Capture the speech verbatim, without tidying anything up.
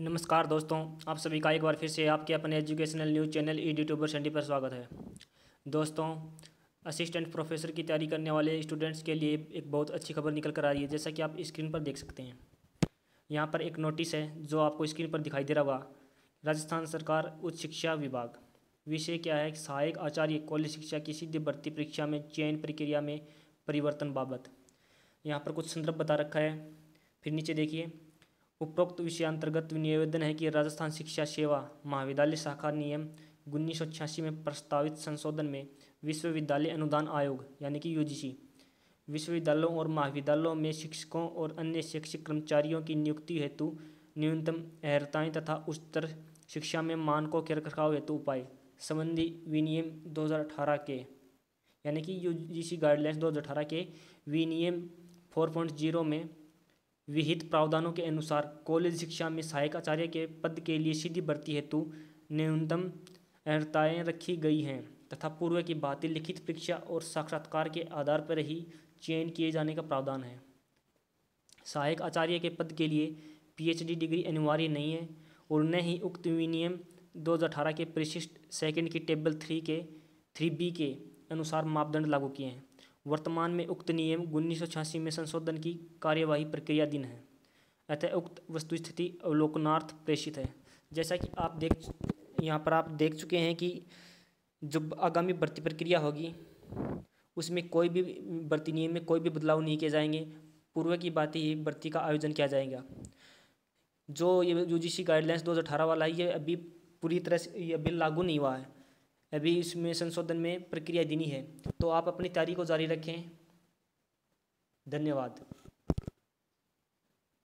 नमस्कार दोस्तों, आप सभी का एक बार फिर से आपके अपने educational news channel ED tuber Sandy पर स्वागत है। दोस्तों, असिस्टेंट प्रोफेसर की तैयारी करने वाले स्टूडेंट्स के लिए एक बहुत अच्छी खबर निकल कर आ रही है। जैसा कि आप स्क्रीन पर देख सकते हैं, यहाँ पर एक नोटिस है जो आपको स्क्रीन पर दिखाई दे रहा होगा। राजस्थान सरकार उच्च शिक्षा विभाग, विषय क्या है, सहायक आचार्य कॉलेज शिक्षा की सीधी भर्ती परीक्षा में चयन प्रक्रिया में परिवर्तन बाबत। यहाँ पर कुछ संदर्भ बता रखा है। फिर नीचे देखिए, उपरोक्त विषय अंतर्गत निवेदन है कि राजस्थान शिक्षा सेवा महाविद्यालय शाखा नियम उन्नीस सौ छियासी में प्रस्तावित संशोधन में विश्वविद्यालय अनुदान आयोग यानी कि यूजीसी विश्वविद्यालयों और महाविद्यालयों में शिक्षकों और अन्य शैक्षिक कर्मचारियों की नियुक्ति हेतु न्यूनतम अहर्ताएँ तथा उच्चतर शिक्षा में मानकों के रखरखाव हेतु उपाय संबंधी विनियम दो हज़ार अठारह के यानी कि यूजीसी गाइडलाइंस दो हज़ार अठारह के विनियम फोर पॉइंट जीरो में विहित प्रावधानों के अनुसार कॉलेज शिक्षा में सहायक आचार्य के पद के लिए सीधी भर्ती हेतु न्यूनतम अहर्ताएँ रखी गई हैं तथा पूर्व की भांति लिखित परीक्षा और साक्षात्कार के आधार पर ही चयन किए जाने का प्रावधान है। सहायक आचार्य के पद के लिए पीएचडी डिग्री अनिवार्य नहीं है और न ही उक्त विनियम दो हज़ार अठारह के परिशिष्ट सेकेंड की टेबल थ्री के थ्री बी के अनुसार मापदंड लागू किए हैं। वर्तमान में उक्त नियम उन्नीस सौ छियासी में संशोधन की कार्यवाही प्रक्रियाधीन है, अतः उक्त वस्तुस्थिति अवलोकनार्थ प्रेषित है। जैसा कि आप देख यहाँ पर आप देख चुके हैं कि जो आगामी भर्ती प्रक्रिया होगी उसमें कोई भी भर्ती नियम में कोई भी बदलाव नहीं किए जाएंगे। पूर्व की बात ही भर्ती का आयोजन किया जाएगा। जो ये यूजीसी गाइडलाइंस दो हज़ार अठारह वाला है, ये अभी पूरी तरह से ये अभी लागू नहीं हुआ है, अभी इसमें संशोधन में प्रक्रिया देनी है। तो आप अपनी तैयारी को जारी रखें। धन्यवाद।